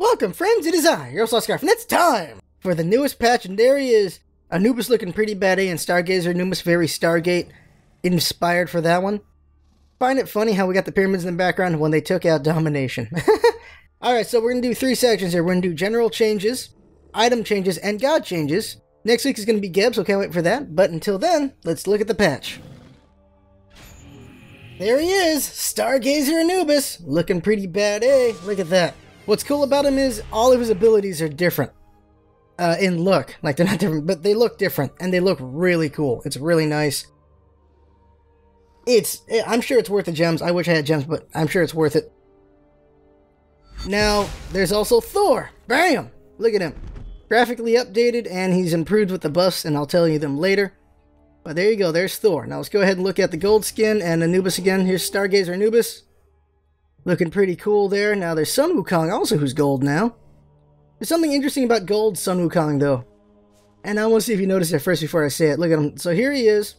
Welcome, friends, it is I, your Scarf, and it's time for the newest patch, and there he is. Anubis looking pretty bad, and Stargazer Anubis, very Stargate inspired for that one. Find it funny how we got the pyramids in the background when they took out Domination. Alright, so we're going to do three sections here. We're going to do general changes, item changes, and god changes. Next week is going to be Geb, so can't wait for that. But until then, let's look at the patch. There he is, Stargazer Anubis, looking pretty bad, eh? Look at that. What's cool about him is all of his abilities are different in look. Like, they're not different, but they look different, and they look really cool. It's really nice. I'm sure it's worth the gems. I wish I had gems, but I'm sure it's worth it. Now, there's also Thor. Bam! Look at him. Graphically updated, and he's improved with the buffs, and I'll tell you them later. But there you go, there's Thor. Now let's go ahead and look at the gold skin and Anubis again. Here's Stargazer Anubis. Looking pretty cool there. Now there's Sun Wukong also, who's gold now. There's something interesting about gold Sun Wukong, though. And I want to see if you notice it first before I say it. Look at him. So here he is.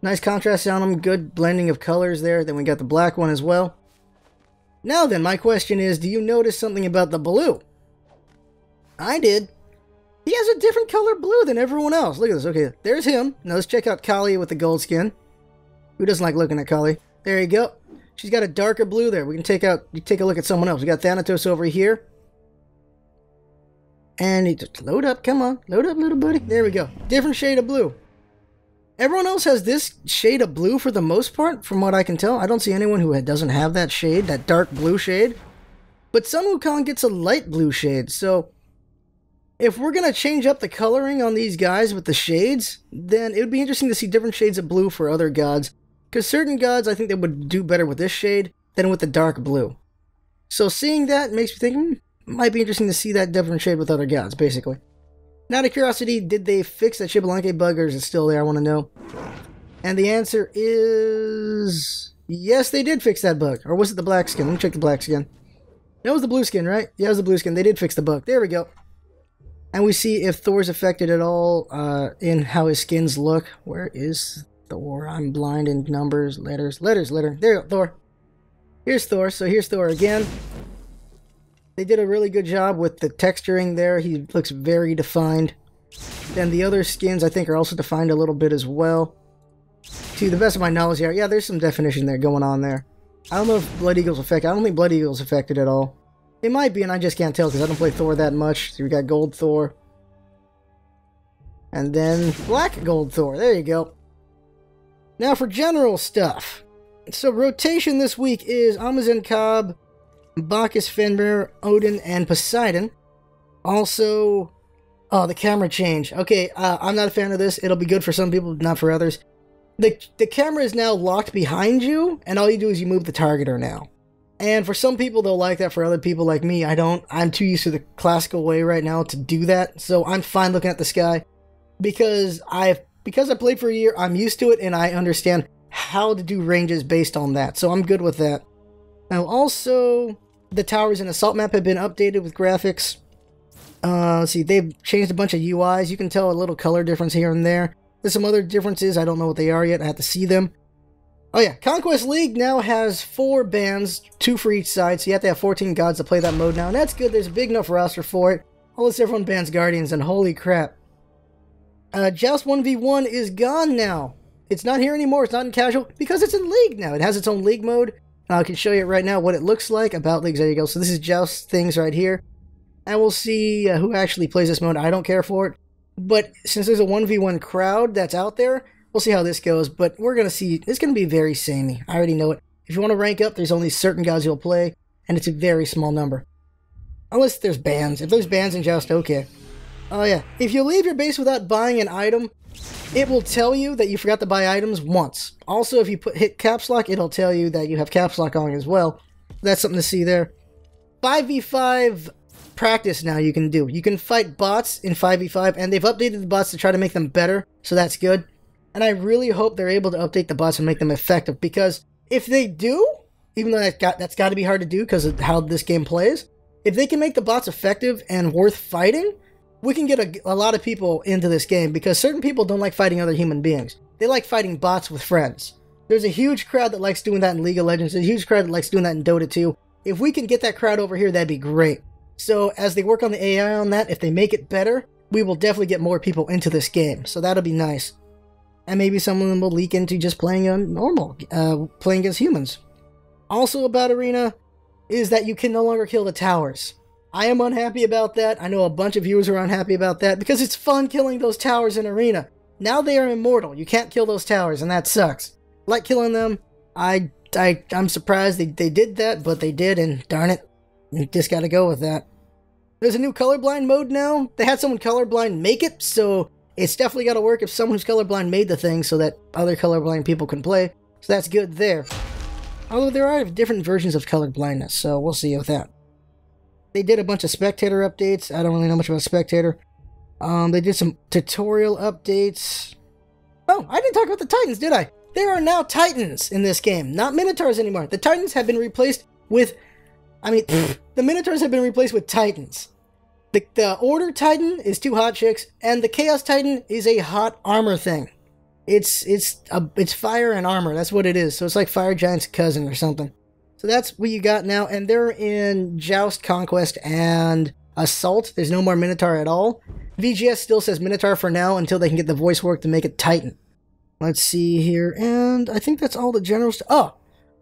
Nice contrast on him, good blending of colors there. Then we got the black one as well. Now then, my question is, do you notice something about the blue? I did. He has a different color blue than everyone else. Look at this. Okay, there's him. Now let's check out Kali with the gold skin. Who doesn't like looking at Kali? There you go. She's got a darker blue there. We can take a look at someone else. We got Thanatos over here. And he just load up. Come on. Load up, little buddy. There we go. Different shade of blue. Everyone else has this shade of blue for the most part, from what I can tell. I don't see anyone who doesn't have that shade, that dark blue shade. But Sun Wukong gets a light blue shade, so if we're going to change up the coloring on these guys with the shades, then it would be interesting to see different shades of blue for other gods, because certain gods, I think they would do better with this shade than with the dark blue. So seeing that makes me think, might be interesting to see that different shade with other gods, basically. Now, out of curiosity, did they fix that Shibalanke bug, or is it still there? I want to know. And the answer is yes, they did fix that bug. Or was it the black skin? Let me check the black skin. That was the blue skin, right? Yeah, it was the blue skin. They did fix the bug. There we go. And we see if Thor's affected at all in how his skins look. Where is Thor? I'm blind in numbers, letters. There you go, Thor. Here's Thor. So here's Thor again. They did a really good job with the texturing there. He looks very defined. Then the other skins, I think, are also defined a little bit as well. To the best of my knowledge here, yeah, there's some definition there going on there. I don't know if Blood Eagle's affected. I don't think Blood Eagle's affected at all. It might be, and I just can't tell because I don't play Thor that much. So we got Gold Thor. And then Black Gold Thor. There you go. Now for general stuff. So rotation this week is Amazon Cobb, Bacchus, Fenrir, Odin, and Poseidon. Also, oh, the camera change. Okay, I'm not a fan of this. It'll be good for some people, not for others. The camera is now locked behind you, and all you do is you move the targeter now. And for some people, they'll like that. For other people like me, I don't. I'm too used to the classical way right now to do that. So I'm fine looking at the sky because I played for a year. I'm used to it, and I understand how to do ranges based on that. So I'm good with that. Now also, the towers and assault map have been updated with graphics. Let's see, they've changed a bunch of UIs. You can tell a little color difference here and there. There's some other differences. I don't know what they are yet. I have to see them. Oh yeah, Conquest League now has 4 bands, 2 for each side, so you have to have 14 gods to play that mode now, and that's good. There's a big enough roster for it. Unless everyone bans Guardians, and holy crap. Joust 1v1 is gone now. It's not here anymore. It's not in casual, because it's in League now. It has its own League mode. I can show you right now what it looks like. About Leagues, there you go. So this is Joust things right here. And we'll see who actually plays this mode. I don't care for it. But since there's a 1v1 crowd that's out there, we'll see how this goes. But we're going to see. It's going to be very samey. I already know it. If you want to rank up, there's only certain guys you'll play. And it's a very small number. Unless there's bans. If there's bans in Joust, okay. Oh yeah. If you leave your base without buying an item, it will tell you that you forgot to buy items once. Also, if you hit caps lock, it'll tell you that you have caps lock on as well. That's something to see there. 5v5 practice now you can do. You can fight bots in 5v5, and they've updated the bots to try to make them better, so that's good. And I really hope they're able to update the bots and make them effective, because if they do, even though that's got to be hard to do because of how this game plays, if they can make the bots effective and worth fighting, we can get a lot of people into this game, because certain people don't like fighting other human beings. They like fighting bots with friends. There's a huge crowd that likes doing that in League of Legends. There's a huge crowd that likes doing that in Dota 2. If we can get that crowd over here, that'd be great. So as they work on the AI on that, if they make it better, we will definitely get more people into this game. So that'll be nice. And maybe some of them will leak into just playing on normal, playing as humans. Also about Arena is that you can no longer kill the towers. I am unhappy about that. I know a bunch of viewers are unhappy about that because it's fun killing those towers in Arena. Now they are immortal. You can't kill those towers, and that sucks. Like killing them, I'm surprised they did that, but they did, and darn it, you just gotta go with that. There's a new colorblind mode now. They had someone colorblind make it, so it's definitely gotta work if someone who's colorblind made the thing so that other colorblind people can play. So that's good there. Although there are different versions of colorblindness, so we'll see with that. They did a bunch of spectator updates. I don't really know much about spectator. They did some tutorial updates. Oh, I didn't talk about the Titans, did I? There are now Titans in this game, not Minotaurs anymore. The Titans have been replaced with... I mean, the Minotaurs have been replaced with Titans. The Order Titan is two hot chicks, and the Chaos Titan is a hot armor thing. It's fire and armor, that's what it is. So it's like Fire Giant's cousin or something. So that's what you got now, and they're in Joust, Conquest, and Assault. There's no more Minotaur at all. VGS still says Minotaur for now until they can get the voice work to make it Titan. Let's see here, and I think that's all the generals. Oh,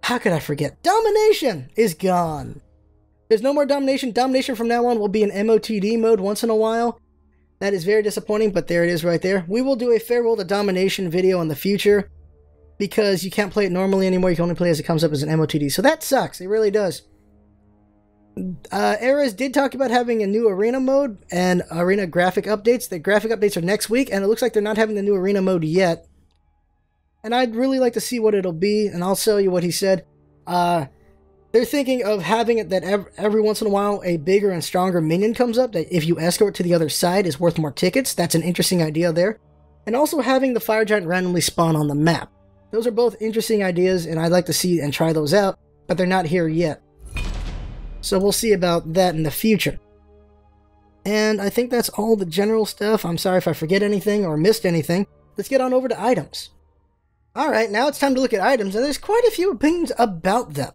how could I forget? Domination is gone. There's no more Domination. Domination from now on will be in MOTD mode once in a while. That is very disappointing, but there it is right there. We will do a farewell to Domination video in the future because you can't play it normally anymore. You can only play as it comes up as an MOTD, so that sucks. It really does. Ares did talk about having a new arena mode and arena graphic updates. The graphic updates are next week, and it looks like they're not having the new arena mode yet. And I'd really like to see what it'll be, and I'll tell you what he said. They're thinking of having it that every once in a while a bigger and stronger minion comes up that if you escort to the other side is worth more tickets. That's an interesting idea there. And also having the Fire Giant randomly spawn on the map. Those are both interesting ideas, and I'd like to see and try those out, but they're not here yet. So we'll see about that in the future. And I think that's all the general stuff. I'm sorry if I forget anything or missed anything. Let's get on over to items. Alright, now it's time to look at items, and there's quite a few opinions about them.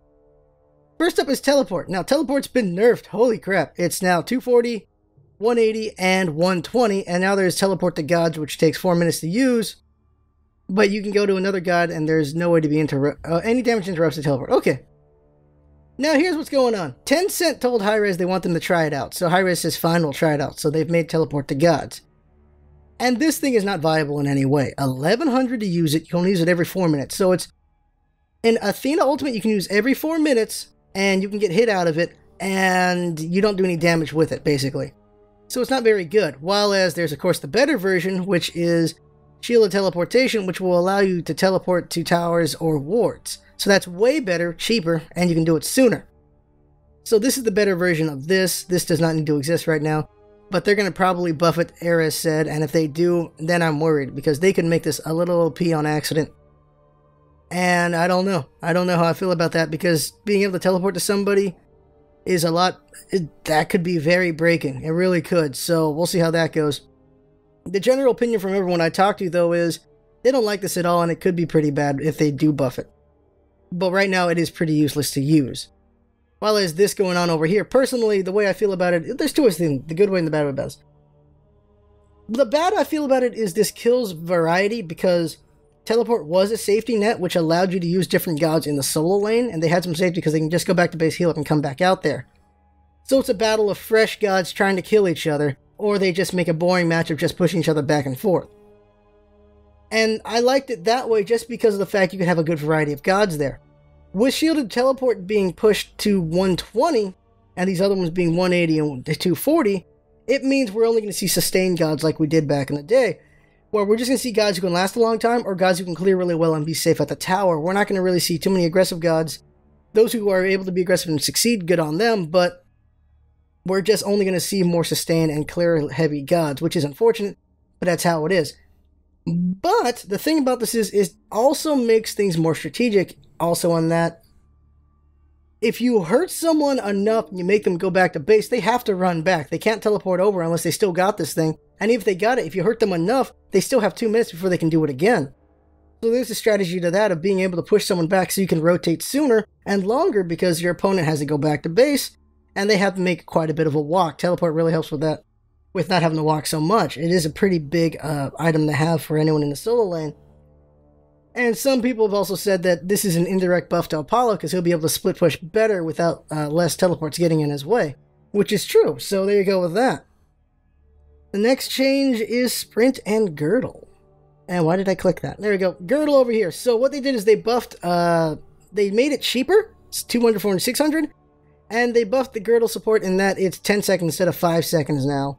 First up is Teleport. Now, Teleport's been nerfed. Holy crap. It's now 240, 180, and 120, and now there's Teleport to Gods, which takes 4 minutes to use, but you can go to another god, and there's no way to be any damage interrupts the Teleport. Okay. Now, here's what's going on. Tencent told Hi-Rez they want them to try it out, so Hi-Rez says, fine, we'll try it out, so they've made Teleport to Gods. And this thing is not viable in any way. 1100 to use it. You can only use it every 4 minutes. So it's... in Athena Ultimate, you can use every 4 minutes, and you can get hit out of it, and you don't do any damage with it, basically. So it's not very good. While as there's, of course, the better version, which is Shield of Teleportation, which will allow you to teleport to towers or wards. So that's way better, cheaper, and you can do it sooner. So this is the better version of this. This does not need to exist right now. But they're going to probably buff it, Ares said, and if they do, then I'm worried, because they could make this a little OP on accident. And I don't know. I don't know how I feel about that, because being able to teleport to somebody is a lot... that could be very breaking. It really could, so we'll see how that goes. The general opinion from everyone I talked to, though, is they don't like this at all, and it could be pretty bad if they do buff it. But right now, it is pretty useless to use. While there's this going on over here, personally, the way I feel about it, there's two ways, the good way and the bad way about this. The bad I feel about it is this kills variety, because Teleport was a safety net, which allowed you to use different gods in the solo lane, and they had some safety because they can just go back to base, heal up, and come back out there. So it's a battle of fresh gods trying to kill each other, or they just make a boring match of just pushing each other back and forth. And I liked it that way just because of the fact you could have a good variety of gods there. With Shielded Teleport being pushed to 120, and these other ones being 180 and 240, it means we're only going to see sustained gods like we did back in the day, where we're just going to see gods who can last a long time, or gods who can clear really well and be safe at the tower. We're not going to really see too many aggressive gods. Those who are able to be aggressive and succeed, good on them, but we're just only going to see more sustained and clear heavy gods, which is unfortunate, but that's how it is. But the thing about this is it also makes things more strategic. Also on that, if you hurt someone enough and you make them go back to base, they have to run back. They can't teleport over unless they still got this thing. And if they got it, if you hurt them enough, they still have 2 minutes before they can do it again. So there's a strategy to that of being able to push someone back so you can rotate sooner and longer because your opponent has to go back to base. and they have to make quite a bit of a walk. Teleport really helps with that, with not having to walk so much. It is a pretty big item to have for anyone in the solo lane. And some people have also said that this is an indirect buff to Apollo because he'll be able to split push better without less teleports getting in his way, which is true, so there you go with that. The next change is Sprint and Girdle. And why did I click that? There we go. Girdle over here. So what they did is they buffed, they made it cheaper. It's 200, 400, 600. And they buffed the Girdle support in that it's 10 seconds instead of 5 seconds now.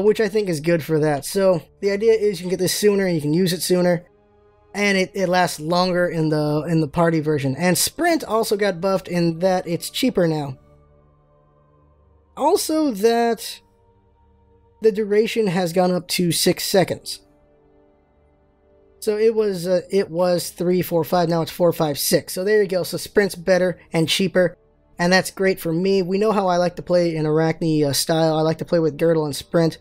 Which I think is good for that. So the idea is you can get this sooner and you can use it sooner. And it lasts longer in the party version. And Sprint also got buffed in that it's cheaper now. Also that the duration has gone up to 6 seconds. So it was 3, 4, 5, now it's 4, 5, 6. So there you go. So Sprint's better and cheaper. And that's great for me. We know how I like to play in Arachne style. I like to play with Girdle and Sprint.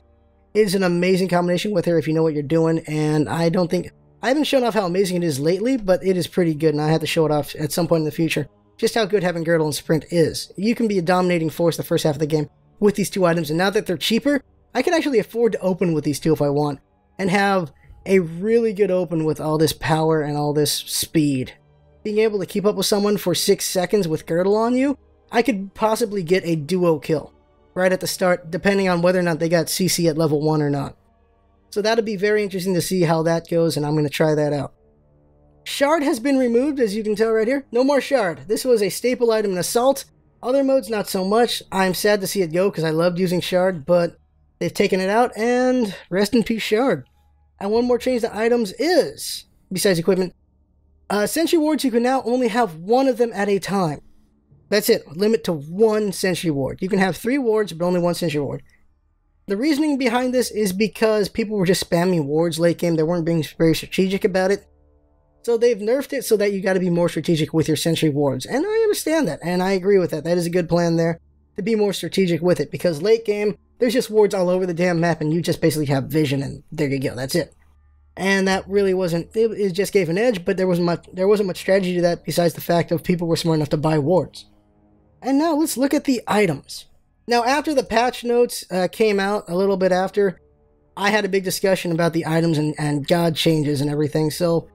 It is an amazing combination with her if you know what you're doing. And I don't think... I haven't shown off how amazing it is lately, but it is pretty good, and I have to show it off at some point in the future. Just how good having Girdle and Sprint is. You can be a dominating force the first half of the game with these two items, and now that they're cheaper, I can actually afford to open with these two if I want, and have a really good open with all this power and all this speed. Being able to keep up with someone for 6 seconds with Girdle on you, I could possibly get a duo kill right at the start, depending on whether or not they got CC at level 1 or not. So that'll be very interesting to see how that goes, and I'm going to try that out. Shard has been removed, as you can tell right here. No more Shard. This was a staple item in Assault. Other modes, not so much. I'm sad to see it go, because I loved using Shard, but they've taken it out, and rest in peace, Shard. And one more change to items is, besides equipment, Sentry Wards, you can now only have one of them at a time. That's it. Limit to one Sentry Ward. You can have 3 wards, but only one Sentry Ward. The reasoning behind this is because people were just spamming wards late game. They weren't being very strategic about it. So they've nerfed it so that you got to be more strategic with your sentry wards. And I understand that, and I agree with that. That is a good plan there, to be more strategic with it. Because late game, there's just wards all over the damn map, and you just basically have vision, and there you go. That's it. And that really wasn't... It just gave an edge, but there wasn't much strategy to that besides the fact of people were smart enough to buy wards. And now let's look at the items. Now, after the patch notes came out, a little bit after, I had a big discussion about the items and god changes and everything, so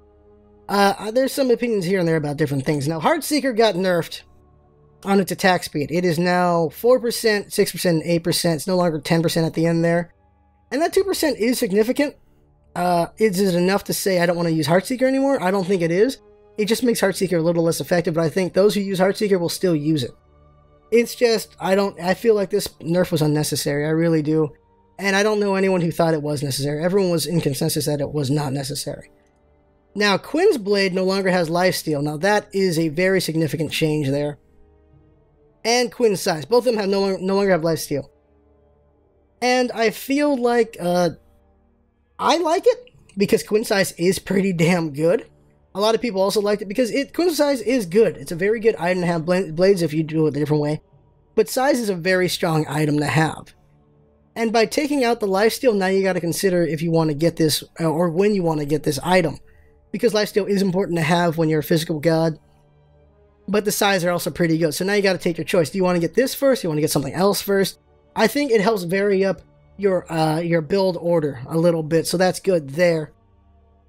there's some opinions here and there about different things. Now, Heartseeker got nerfed on its attack speed. It is now 4%, 6%, and 8%. It's no longer 10% at the end there. And that 2% is significant. Is it enough to say I don't want to use Heartseeker anymore? I don't think it is. It just makes Heartseeker a little less effective, but I think those who use Heartseeker will still use it. It's just, I feel like this nerf was unnecessary, I really do. And I don't know anyone who thought it was necessary. Everyone was in consensus that it was not necessary. Now, Qin's Blade no longer has lifesteal. Now, that is a very significant change there. And Qin's Size. Both of them have no longer have lifesteal. And I feel like, I like it because Qin's Size is pretty damn good. A lot of people also liked it because Qin's Size is good. It's a very good item to have blades if you do it a different way. But size is a very strong item to have. And by taking out the lifesteal, now you got to consider if you want to get this or when you want to get this item. Because lifesteal is important to have when you're a physical god. But the size are also pretty good. So now you got to take your choice. Do you want to get this first? Do you want to get something else first? I think it helps vary up your build order a little bit. So that's good there.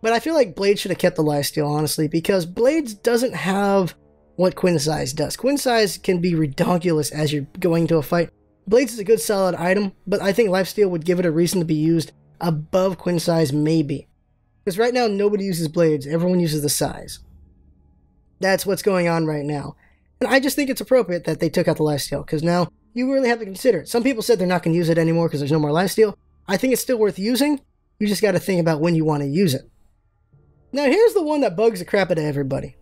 But I feel like Blade should have kept the lifesteal, honestly, because Blades doesn't have what Qin's Size does. Qin's Size can be redonkulous as you're going to a fight. Blades is a good solid item, but I think lifesteal would give it a reason to be used above Qin's Size, maybe. Because right now, nobody uses Blades. Everyone uses the size. That's what's going on right now. And I just think it's appropriate that they took out the lifesteal, because now you really have to consider it. Some people said they're not going to use it anymore because there's no more lifesteal. I think it's still worth using. You just got to think about when you want to use it. Now here's the one that bugs the crap out of everybody.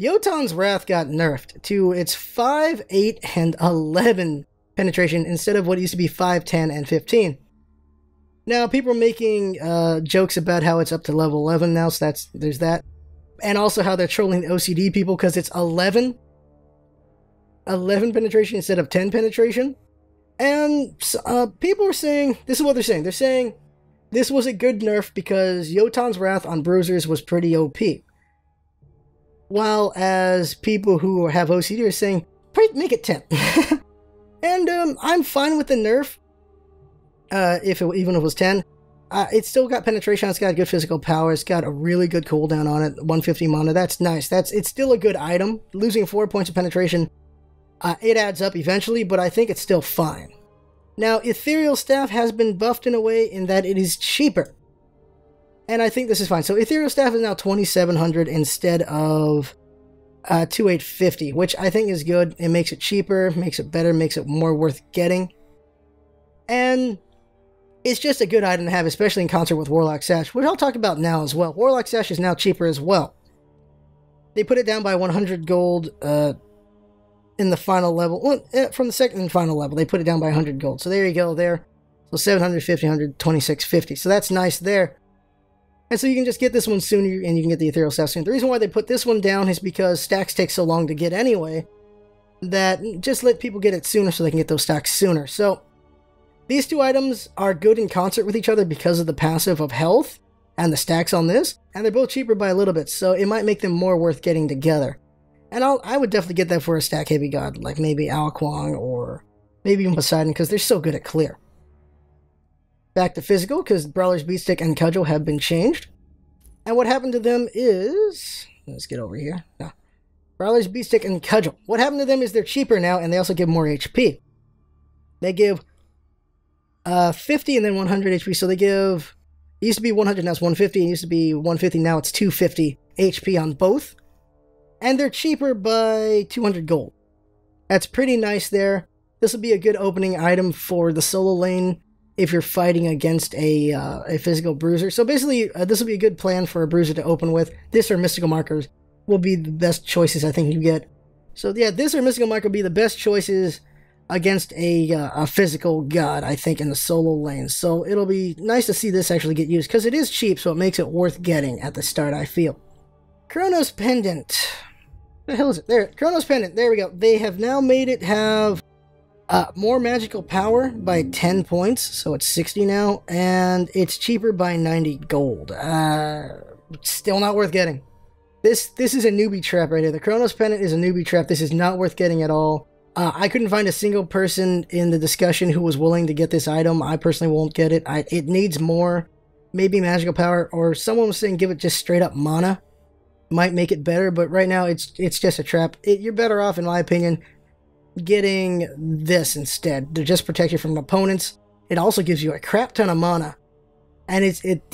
Jotunn's Wrath got nerfed to its 5, 8, and 11 penetration instead of what used to be 5, 10, and 15. Now people are making jokes about how it's up to level 11 now, so there's that. And also how they're trolling the OCD people because it's 11 penetration instead of 10 penetration. And people are saying, this is what they're saying. They're saying, this was a good nerf because Jotunn's Wrath on bruisers was pretty OP. While as people who have OCD are saying, make it 10. And I'm fine with the nerf. Even if it was 10. It's still got penetration, it's got good physical power, it's got a really good cooldown on it, 150 mana, that's nice. It's still a good item. Losing 4 points of penetration, it adds up eventually, but I think it's still fine. Now, Ethereal Staff has been buffed in a way in that it is cheaper. And I think this is fine. So Ethereal Staff is now 2,700 instead of 2,850, which I think is good. It makes it cheaper, makes it better, makes it more worth getting. And it's just a good item to have, especially in concert with Warlock Sash, which I'll talk about now as well. Warlock Sash is now cheaper as well. They put it down by 100 gold in the final level. Well, from the second and final level, they put it down by 100 gold. So there you go there. So 750, 126.50. So that's nice there. And so you can just get this one sooner, and you can get the Ethereal Staff sooner. The reason why they put this one down is because stacks take so long to get anyway, that just let people get it sooner so they can get those stacks sooner. So these two items are good in concert with each other because of the passive of health and the stacks on this, and they're both cheaper by a little bit, so it might make them more worth getting together. And I would definitely get that for a stack heavy god, like maybe Ao Kuang or maybe even Poseidon, because they're so good at clear. Back to physical, because Brawler's Beast Stick and Cudgel have been changed. And what happened to them is... Let's get over here. No. Brawler's Beast Stick and Cudgel. What happened to them is they're cheaper now, and they also give more HP. They give 50 and then 100 HP, so they give, it used to be 100, now it's 150, it used to be 150, now it's 250 HP on both, and they're cheaper by 200 gold. That's pretty nice there. This will be a good opening item for the solo lane if you're fighting against a physical bruiser. So basically, this will be a good plan for a bruiser to open with. This or mystical markers will be the best choices I think you get. So yeah, this or mystical marker will be the best choices against a physical god, I think, in the solo lane. So it'll be nice to see this actually get used, because it is cheap, so it makes it worth getting at the start, I feel. Chronos Pendant. The hell is it? There, Chronos Pendant. There we go. They have now made it have more magical power by 10 points, so it's 60 now, and it's cheaper by 90 gold. Still not worth getting. This is a newbie trap right here. The Chronos Pendant is a newbie trap. This is not worth getting at all. I couldn't find a single person in the discussion who was willing to get this item. I personally won't get it. It needs more, maybe magical power, or someone was saying give it just straight up mana. Might make it better, but right now it's just a trap. You're better off, in my opinion, getting this instead. To just protect you from opponents. It also gives you a crap ton of mana, and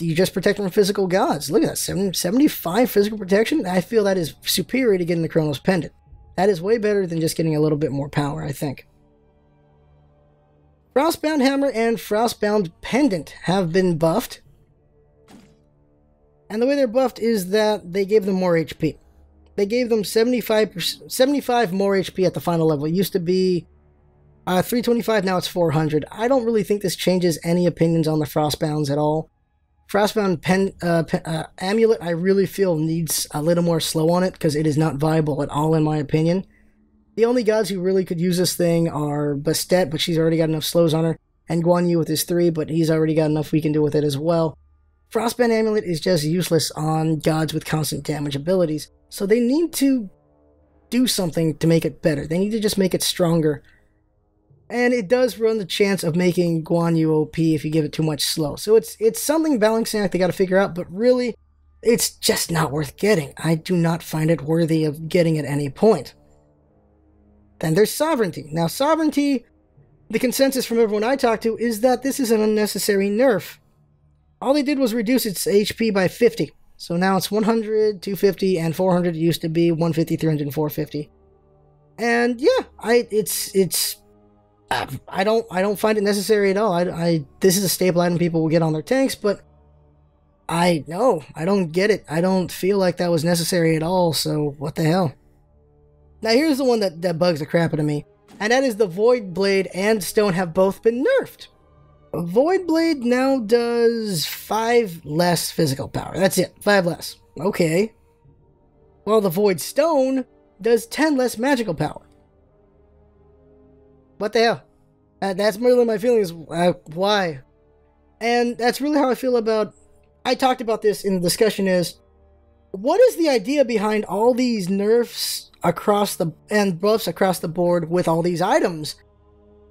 you just protect from physical gods. Look at that, 75 physical protection. I feel that is superior to getting the Chronos Pendant. That is way better than just getting a little bit more power, I think. Frostbound Hammer and Frostbound Pendant have been buffed. And the way they're buffed is that they gave them more HP. They gave them 75 more HP at the final level. It used to be 325, now it's 400. I don't really think this changes any opinions on the Frostbounds at all. Frostbound Amulet, I really feel needs a little more slow on it, because it is not viable at all, in my opinion. The only gods who really could use this thing are Bastet, but she's already got enough slows on her, and Guan Yu with his 3, but he's already got enough we can do with it as well. Frostbound Amulet is just useless on gods with constant damage abilities, so they need to do something to make it better. They need to just make it stronger. And it does run the chance of making Guan Yu OP if you give it too much slow. So it's something balancing act they gotta figure out, but really, it's just not worth getting. I do not find it worthy of getting at any point. Then there's Sovereignty. Now Sovereignty, the consensus from everyone I talked to is that this is an unnecessary nerf. All they did was reduce its HP by 50. So now it's 100, 250, and 400. It used to be 150, 300, and 450. And yeah, I don't find it necessary at all. This is a staple item people will get on their tanks, but I don't get it. I don't feel like that was necessary at all, so what the hell. Now here's the one that bugs the crap out of me, and that is the Void Blade and Stone have both been nerfed. Void Blade now does 5 less physical power. That's it, 5 less. Okay. Well, the Void Stone does 10 less magical power. What the hell? That's really my feelings. Why? And that's really how I feel about... I talked about this in the discussion is What is the idea behind all these nerfs across the and buffs across the board with all these items?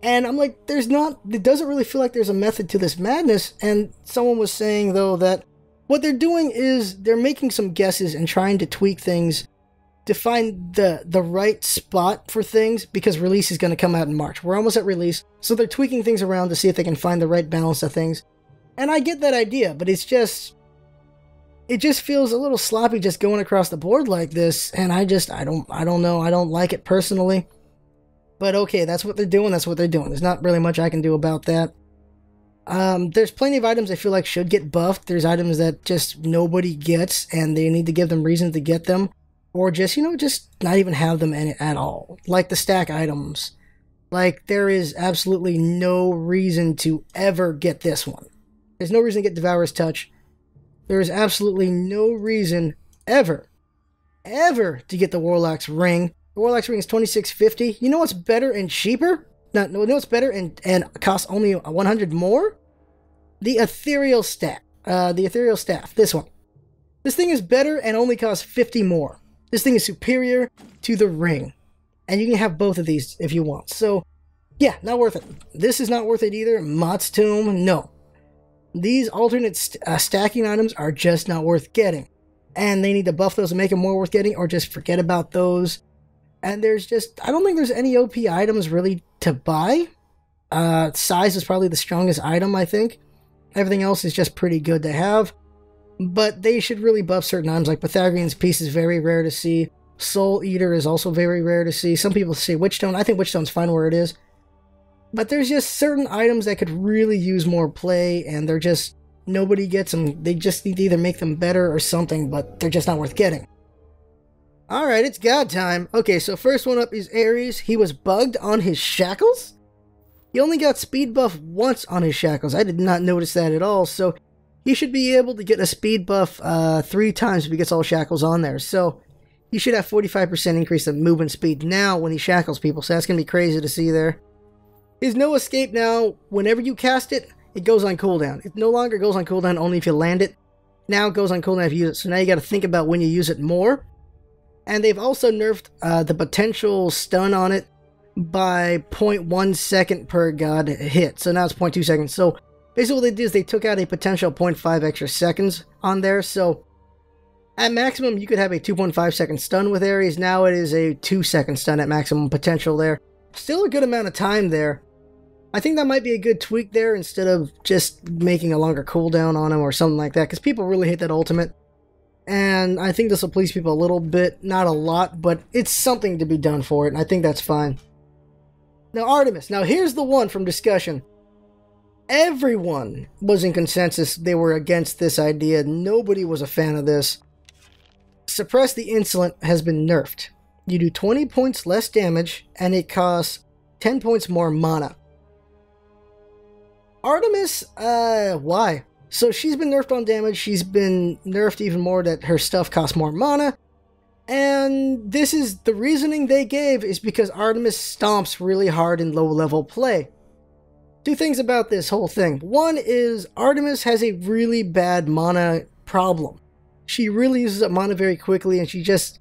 And I'm like, there's not, it doesn't really feel like there's a method to this madness. And someone was saying, though, that what they're doing is they're making some guesses and trying to tweak things to find the right spot for things, because release is going to come out in March. We're almost at release, so they're tweaking things around to see if they can find the right balance of things. And I get that idea, but it's just, it just feels a little sloppy just going across the board like this, and I don't know, I don't like it personally. But okay, that's what they're doing, that's what they're doing. There's not really much I can do about that. There's plenty of items I feel like should get buffed. There's items that just nobody gets, and they need to give them reason to get them. Or just, you know, just not even have them in it at all. Like the stack items. Like, there is absolutely no reason to ever get this one. There's no reason to get Devourer's Touch. There is absolutely no reason ever, ever to get the Warlock's Ring. The Warlock's Ring is $26.50. You know what's better and cheaper? No, you know what's better and costs only 100 more? The Ethereal Staff. The Ethereal Staff. This one. This thing is better and only costs 50 more. This thing is superior to the ring. And you can have both of these if you want. So, yeah, not worth it. This is not worth it either. Mott's Tomb, no. These alternate stacking items are just not worth getting. And they need to buff those and make them more worth getting, or just forget about those. And there's just, I don't think there's any OP items really to buy. Size is probably the strongest item, I think. Everything else is just pretty good to have. But they should really buff certain items, like Pythagorean's Piece is very rare to see. Soul Eater is also very rare to see. Some people say Witchstone. I think Witchstone's fine where it is. But there's just certain items that could really use more play, and they're just, nobody gets them. They just need to either make them better or something, but they're just not worth getting. Alright, it's god time. Okay, so first one up is Ares. He was bugged on his shackles? He only got speed buff once on his shackles. I did not notice that at all, so he should be able to get a speed buff 3 times if he gets all shackles on there. So he should have 45% increase in movement speed now when he shackles people. So that's going to be crazy to see there. His no escape now, whenever you cast it, it goes on cooldown. It no longer goes on cooldown only if you land it. Now it goes on cooldown if you use it. So now you got to think about when you use it more. And they've also nerfed the potential stun on it by 0.1 second per god hit. So now it's 0.2 seconds. So basically what they did is they took out a potential 0.5 extra seconds on there, so at maximum you could have a 2.5 second stun with Ares. Now it is a 2 second stun at maximum potential there. Still a good amount of time there. I think that might be a good tweak there instead of just making a longer cooldown on him or something like that, because people really hate that ultimate. And I think this will please people a little bit, not a lot, but it's something to be done for it, and I think that's fine. Now Artemis, now here's the one from discussion. Everyone was in consensus they were against this idea. Nobody was a fan of this. Suppress the Insolent has been nerfed. You do 20 points less damage and it costs 10 points more mana. Artemis, why? So she's been nerfed on damage. She's been nerfed even more that her stuff costs more mana. And this is the reasoning they gave, is because Artemis stomps really hard in low level play. Two things about this whole thing. One is Artemis has a really bad mana problem. She really uses up mana very quickly, and she's just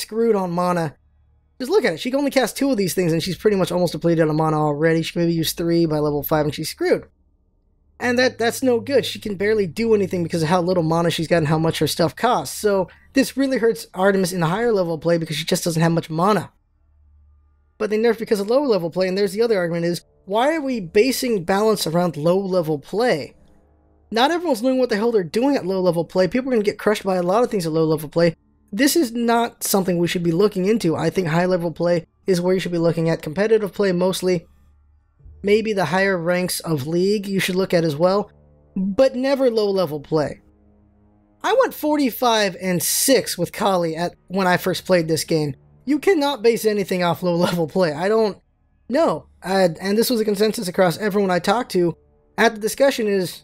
screwed on mana. Just look at it. She can only cast 2 of these things, and she's pretty much almost depleted on mana already. She maybe used 3 by level 5, and she's screwed. And that's no good. She can barely do anything because of how little mana she's got and how much her stuff costs. So this really hurts Artemis in the higher level play because she just doesn't have much mana. But they nerfed because of low level play, and there's the other argument is, why are we basing balance around low-level play? Not everyone's knowing what the hell they're doing at low-level play. People are going to get crushed by a lot of things at low-level play. This is not something we should be looking into. I think high-level play is where you should be looking at. Competitive play, mostly. Maybe the higher ranks of League you should look at as well. But never low-level play. I went 45-6 with Kali when I first played this game. You cannot base anything off low-level play. I don't... No. And this was a consensus across everyone I talked to at the discussion is,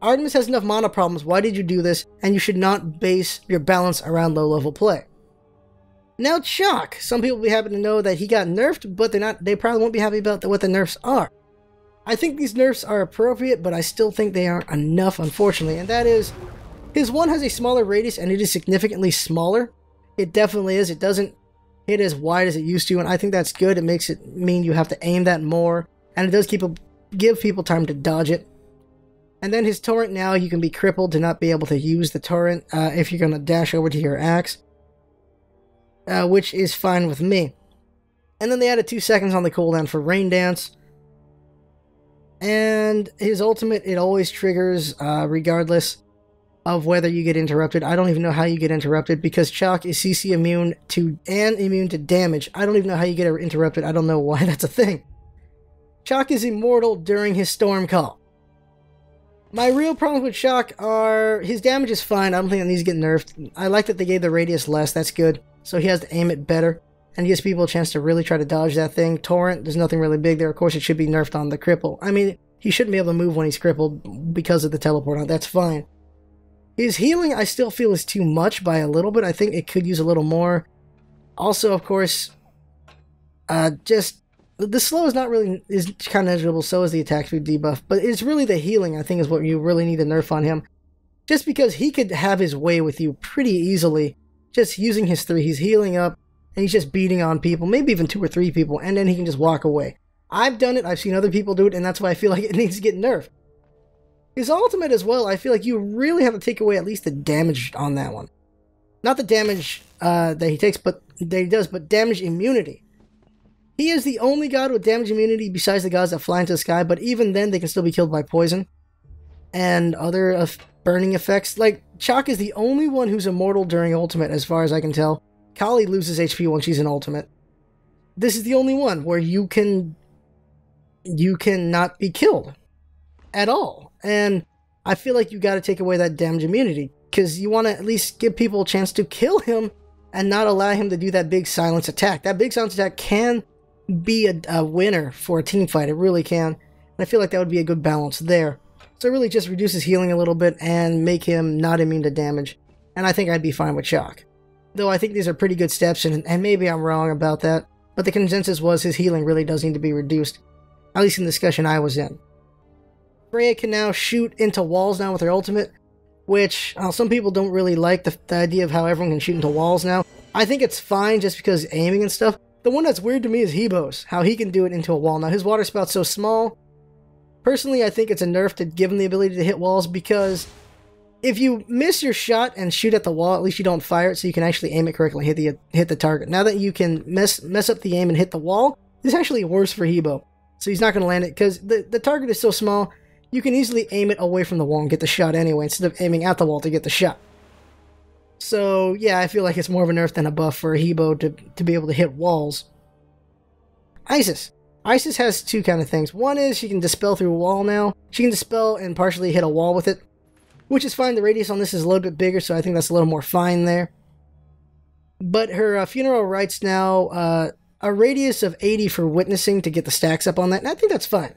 Artemis has enough mana problems, why did you do this? And you should not base your balance around low-level play. Now Chalk, some people will be happy to know that he got nerfed, but they probably won't be happy about what the nerfs are. I think these nerfs are appropriate, but I still think they aren't enough, unfortunately, and that is His one has a smaller radius and it is significantly smaller. It definitely is. It doesn't hit as wide as it used to, and I think that's good. It makes it mean you have to aim that more, and it does give people time to dodge it. And then his torrent, now you can be crippled to not be able to use the torrent if you're going to dash over to your axe, which is fine with me. And then they added 2 seconds on the cooldown for Rain Dance. And his ultimate, it always triggers regardless of whether you get interrupted. I don't even know how you get interrupted because Chalk is CC immune to and immune to damage. I don't even know how you get interrupted. I don't know why that's a thing. Chalk is immortal during his storm call. My real problems with Chalk are his damage is fine. I don't think that needs to get nerfed. I like that they gave the radius less. That's good. So he has to aim it better and gives people a chance to really try to dodge that thing. Torrent, there's nothing really big there. Of course, it should be nerfed on the cripple. I mean, he shouldn't be able to move when he's crippled because of the teleport on. That's fine. His healing, I still feel, is too much by a little bit. I think it could use a little more. Also, of course, just the slow is not really, is kind of negligible. So is the attack speed debuff. But it's really the healing, I think, is what you really need to nerf on him. Just because he could have his way with you pretty easily. Just using his three, he's healing up, and he's just beating on people, maybe even 2 or 3 people, and then he can just walk away. I've done it, I've seen other people do it, and that's why I feel like it needs to get nerfed. His ultimate as well, I feel like you really have to take away at least the damage on that one. Not the damage that he takes, but that he does, but damage immunity. He is the only god with damage immunity besides the gods that fly into the sky, but even then they can still be killed by poison and other burning effects. Like, Chalk is the only one who's immortal during ultimate, as far as I can tell. Kali loses HP when she's in ultimate. This is the only one where you can not be killed at all. And I feel like you got to take away that damage immunity because you want to at least give people a chance to kill him and not allow him to do that big silence attack. That big silence attack can be a winner for a team fight. It really can. And I feel like that would be a good balance there. So it really just reduces healing a little bit and make him not immune to damage. And I think I'd be fine with Shock. Though I think these are pretty good steps, and maybe I'm wrong about that, but the consensus was his healing really does need to be reduced, at least in the discussion I was in. Freya can now shoot into walls now with her ultimate, which some people don't really like the idea of how everyone can shoot into walls now. I think it's fine just because aiming and stuff. The one that's weird to me is Hebos, how he can do it into a wall. Now his water spout's so small. Personally, I think it's a nerf to give him the ability to hit walls because if you miss your shot and shoot at the wall, at least you don't fire it, so you can actually aim it correctly and hit the target. Now that you can mess up the aim and hit the wall, it's actually worse for Hebo. So he's not going to land it because the target is so small, you can easily aim it away from the wall and get the shot anyway instead of aiming at the wall to get the shot. So yeah, I feel like it's more of a nerf than a buff for Hebo to be able to hit walls. Isis. Isis has two kind of things. One is she can dispel through a wall now. She can dispel and partially hit a wall with it, which is fine. The radius on this is a little bit bigger, so I think that's a little more fine there. But her funeral rites now, a radius of 80 for witnessing to get the stacks up on that, and I think that's fine.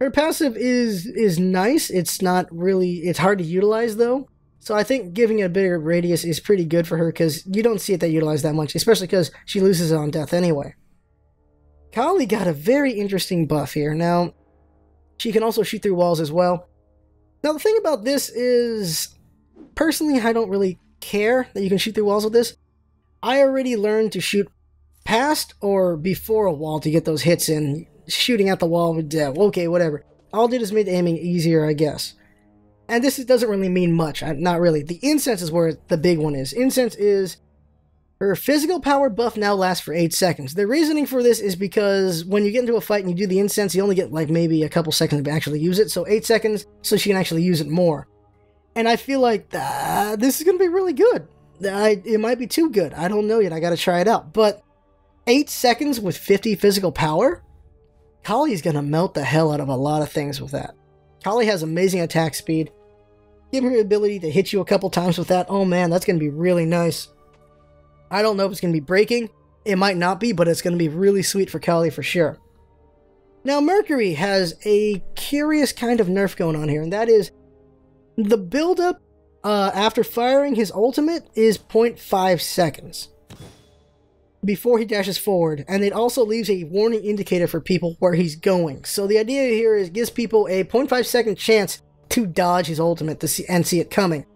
Her passive is nice. It's not really, it's hard to utilize though, so I think giving it a bigger radius is pretty good for her because you don't see it that utilized that much, especially because she loses it on death anyway. Kali got a very interesting buff here. Now, she can also shoot through walls as well. Now, the thing about this is, personally, I don't really care that you can shoot through walls with this. I already learned to shoot past or before a wall to get those hits in. Shooting at the wall, okay, whatever. All it did is made aiming easier, I guess. And this doesn't really mean much, not really. The incense is where the big one is. Incense is her physical power buff now lasts for 8 seconds. The reasoning for this is because when you get into a fight and you do the incense, you only get like maybe a couple seconds to actually use it. So 8 seconds, so she can actually use it more. And I feel like this is going to be really good. It might be too good. I don't know yet. I got to try it out. But 8 seconds with 50 physical power? Kali is going to melt the hell out of a lot of things with that. Kali has amazing attack speed. Give her the ability to hit you a couple times with that. Oh man, that's going to be really nice. I don't know if it's going to be breaking. It might not be, but it's going to be really sweet for Kali for sure. Now, Mercury has a curious kind of nerf going on here, and that is the buildup after firing his ultimate is 0.5 seconds before he dashes forward, and it also leaves a warning indicator for people where he's going. So the idea here is it gives people a 0.5 second chance to dodge his ultimate and see it coming.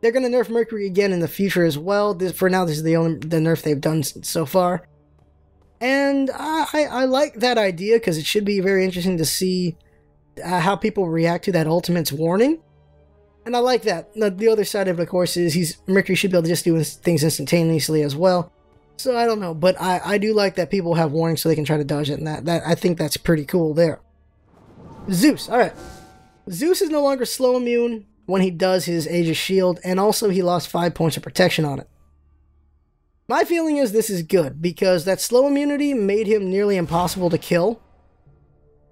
They're going to nerf Mercury again in the future as well. For now, this is the nerf they've done so far. And I like that idea, because it should be very interesting to see how people react to that ultimate's warning. And I like that. The other side of it, of course, is Mercury should be able to just do things instantaneously as well. So I don't know, but I do like that people have warnings so they can try to dodge it, and that I think that's pretty cool there. Zeus, alright. Zeus is no longer slow immune when he does his Aegis Shield, and also he lost 5 points of protection on it. My feeling is this is good, because that slow immunity made him nearly impossible to kill.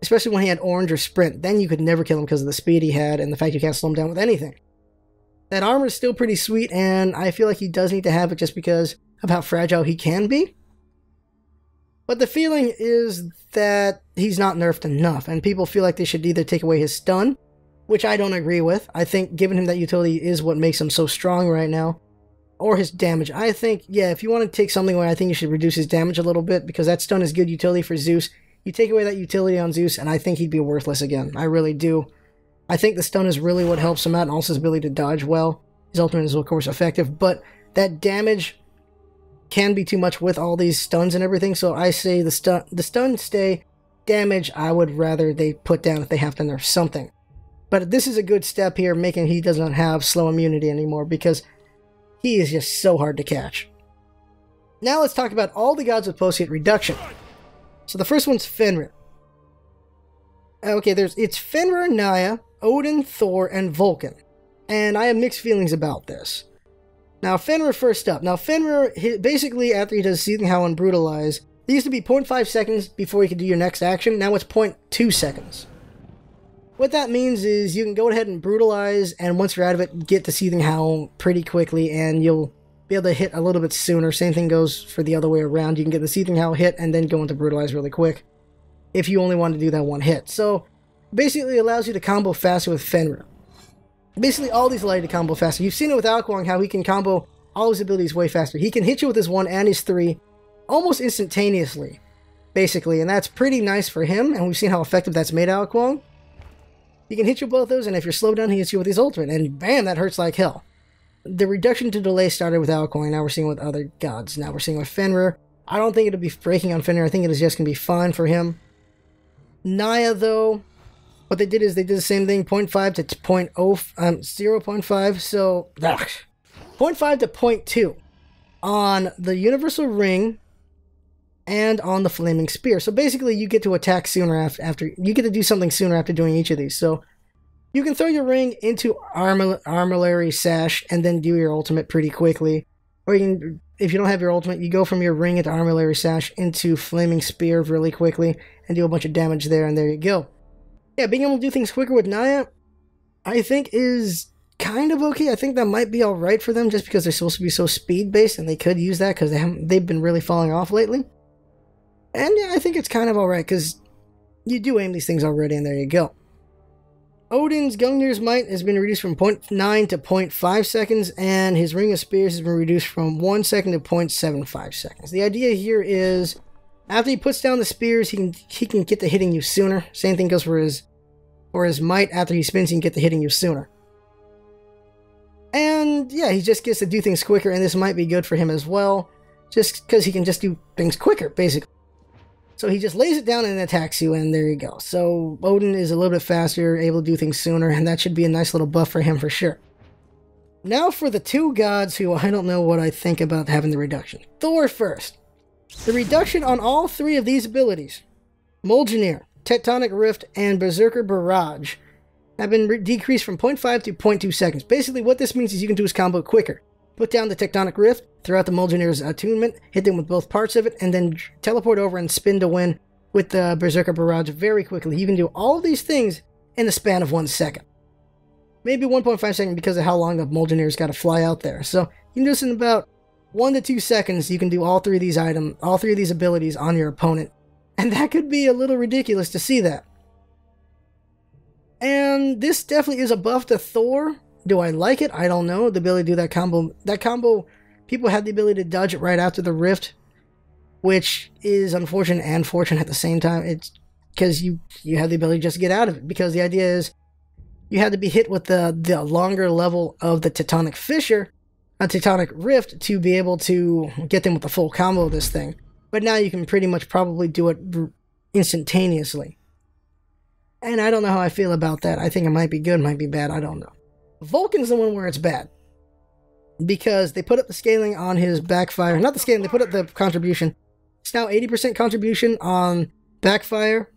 Especially when he had Orange or Sprint. Then you could never kill him because of the speed he had and the fact you can't slow him down with anything. That armor is still pretty sweet, and I feel like he does need to have it just because of how fragile he can be. But the feeling is that he's not nerfed enough, and people feel like they should either take away his stun, which I don't agree with. I think giving him that utility is what makes him so strong right now, or his damage. I think, yeah, if you want to take something away, I think you should reduce his damage a little bit, because that stun is good utility for Zeus. You take away that utility on Zeus, and I think he'd be worthless again. I really do. I think the stun is really what helps him out, and also his ability to dodge well. His ultimate is, of course, effective, but that damage can be too much with all these stuns and everything, so I say the stun stay. Damage, I would rather they put down if they have to nerf something. But this is a good step here, making he does not have slow immunity anymore, because he is just so hard to catch. Now let's talk about all the gods with post-hit reduction. So the first one's Fenrir. Okay, it's Fenrir, Naya, Odin, Thor, and Vulcan. And I have mixed feelings about this. Now Fenrir first up. Now Fenrir, basically after he does Seething Howl and Brutalize, they used to be 0.5 seconds before you could do your next action, now it's 0.2 seconds. What that means is you can go ahead and Brutalize, and once you're out of it, get to Seething Howl pretty quickly, and you'll be able to hit a little bit sooner. Same thing goes for the other way around. You can get the Seething Howl hit and then go into Brutalize really quick if you only want to do that one hit. So basically it allows you to combo faster with Fenrir. Basically all these allow you to combo faster. You've seen it with Ao Kuang, how he can combo all his abilities way faster. He can hit you with his 1 and his 3 almost instantaneously, basically, and that's pretty nice for him, and we've seen how effective that's made Ao Kuang. He can hit you with both those, and if you're slowed down, he hits you with his ultimate, and bam, that hurts like hell. The reduction to delay started with Ao Kuang, now we're seeing with other gods. Now we're seeing with Fenrir. I don't think it'll be breaking on Fenrir, I think it is just going to be fine for him. Naya, though, what they did is they did the same thing, 0.5 to 0.5, so 0.5 to 0.2 on the Universal Ring and on the Flaming Spear. So basically you get to attack sooner after, you get to do something sooner after doing each of these. So you can throw your ring into Armillary Sash and then do your ultimate pretty quickly. Or you can, if you don't have your ultimate, you go from your ring into Armillary Sash into Flaming Spear really quickly and do a bunch of damage there, and there you go. Yeah, being able to do things quicker with Naya, I think is kind of okay. I think that might be alright for them just because they're supposed to be so speed-based, and they could use that because they've been really falling off lately. And yeah, I think it's kind of alright because you do aim these things already, and there you go. Odin's Gungnir's Might has been reduced from 0.9 to 0.5 seconds, and his Ring of Spears has been reduced from 1 second to 0.75 seconds. The idea here is, after he puts down the spears, he can get to hitting you sooner. Same thing goes for his might. After he spins, he can get to hitting you sooner. And yeah, he just gets to do things quicker, and this might be good for him as well, just because he can just do things quicker, basically. So he just lays it down and attacks you, and there you go. So Odin is a little bit faster, able to do things sooner, and that should be a nice little buff for him for sure. Now for the two gods who I don't know what I think about having the reduction. Thor first. The reduction on all three of these abilities, Mjolnir, Tectonic Rift, and Berserker Barrage, have been decreased from 0.5 to 0.2 seconds. Basically what this means is you can do his combo quicker. Put down the Tectonic Rift, throw out the Mjolnir's attunement, hit them with both parts of it, and then teleport over and spin to win with the Berserker Barrage very quickly. You can do all of these things in the span of 1 second. Maybe 1.5 seconds because of how long the Mjolnir's got to fly out there. So you can do this in about 1 to 2 seconds. You can do all three of these items, all three of these abilities on your opponent. And that could be a little ridiculous to see that. And this definitely is a buff to Thor. Do I like it? I don't know. The ability to do that combo, people had the ability to dodge it right after the rift, which is unfortunate and fortunate at the same time. It's because you have the ability just to get out of it, because the idea is you had to be hit with the longer level of the Tectonic Fissure, a Tectonic Rift, to be able to get them with the full combo of this thing. But now you can pretty much probably do it instantaneously. And I don't know how I feel about that. I think it might be good, might be bad, I don't know. Vulcan's the one where it's bad, because they put up the scaling on his backfire. Not the scaling, they put up the contribution. It's now 80% contribution on backfire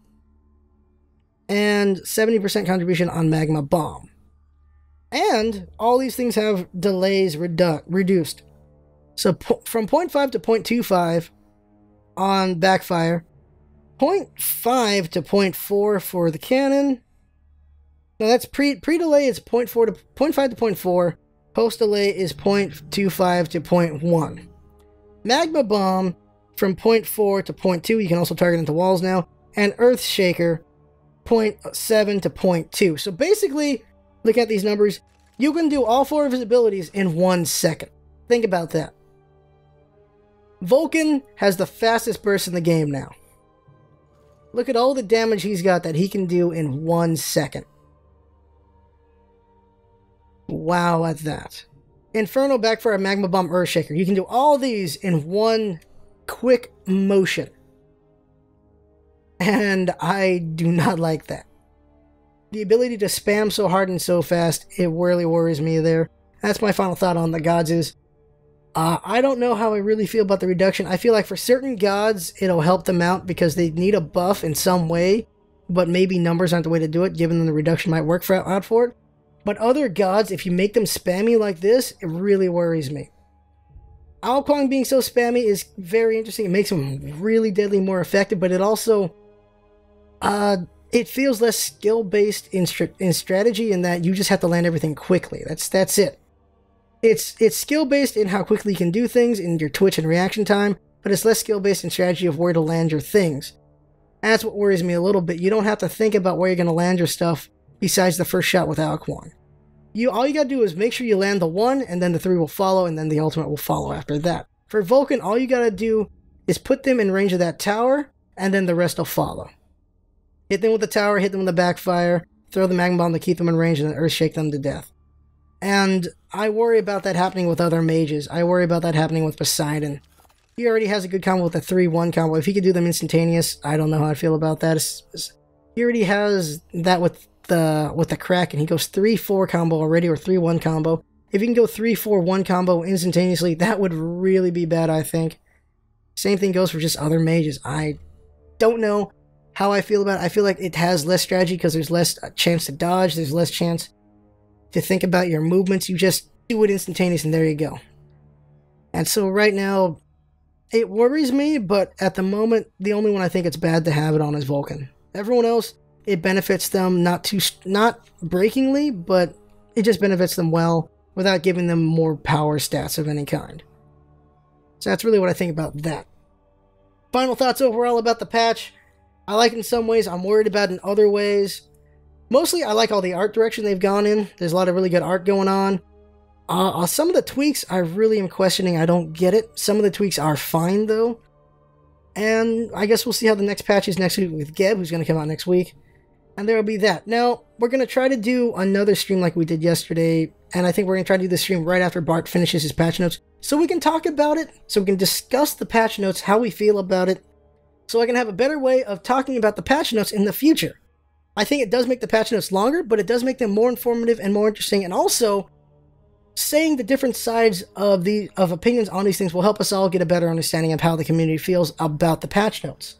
and 70% contribution on magma bomb. And all these things have delays reduced. So from 0.5 to 0.25 on backfire, 0.5 to 0.4 for the cannon. Now that's pre-delay is 0.5 to 0.4. Post-delay is 0.25 to 0.1. Magma Bomb from 0.4 to 0.2. You can also target into walls now. And Earthshaker 0.7 to 0.2. So basically, look at these numbers. You can do all four of his abilities in 1 second. Think about that. Vulcan has the fastest burst in the game now. Look at all the damage he's got that he can do in 1 second. Wow at that. Inferno, Backfire, Magma Bomb, Earthshaker. You can do all these in one quick motion. And I do not like that. The ability to spam so hard and so fast, it really worries me there. That's my final thought on the gods is, I don't know how I really feel about the reduction. I feel like for certain gods, it'll help them out because they need a buff in some way, but maybe numbers aren't the way to do it, given them the reduction might work out for it. But other gods, if you make them spammy like this, it really worries me. Ao Kuang being so spammy is very interesting. It makes him really deadly, more effective, but it also... it feels less skill-based in strategy in that you just have to land everything quickly. That's it. It's skill-based in how quickly you can do things, in your twitch and reaction time, but it's less skill-based in strategy of where to land your things. That's what worries me a little bit. You don't have to think about where you're going to land your stuff besides the first shot with Ao Kuang. All you gotta do is make sure you land the one, and then the three will follow, and then the ultimate will follow after that. For Vulcan, all you gotta do is put them in range of that tower, and then the rest will follow. Hit them with the tower, hit them with the backfire, throw the magma bomb to keep them in range, and then earthshake them to death. And I worry about that happening with other mages. I worry about that happening with Poseidon. He already has a good combo with a 3-1 combo. If he could do them instantaneous, I don't know how I feel about that. He already has that with the Kraken. He goes 3-4 combo already, or 3-1 combo. If he can go 3-4-1 combo instantaneously, that would really be bad, I think. Same thing goes for just other mages. I don't know how I feel about it. I feel like it has less strategy because there's less chance to dodge, there's less chance to think about your movements. You just do it instantaneous and there you go. And so right now, it worries me, but at the moment, the only one I think it's bad to have it on is Vulcan. Everyone else, it benefits them not breakingly, but it just benefits them well without giving them more power stats of any kind. So that's really what I think about that. Final thoughts overall about the patch. I like it in some ways, I'm worried about it in other ways. Mostly I like all the art direction they've gone in. There's a lot of really good art going on. Some of the tweaks I really am questioning, I don't get it. Some of the tweaks are fine though. And I guess we'll see how the next patch is next week with Geb, who's going to come out next week. And there will be that. Now, we're going to try to do another stream like we did yesterday, and I think we're going to try to do the stream right after Bart finishes his patch notes, so we can talk about it, so we can discuss the patch notes, how we feel about it, so I can have a better way of talking about the patch notes in the future. I think it does make the patch notes longer, but it does make them more informative and more interesting, and also saying the different sides of opinions on these things will help us all get a better understanding of how the community feels about the patch notes.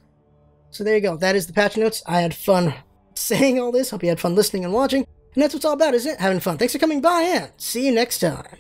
So there you go. That is the patch notes. I had fun saying all this. Hope you had fun listening and watching. And that's what it's all about, isn't it? Having fun. Thanks for coming by, and see you next time.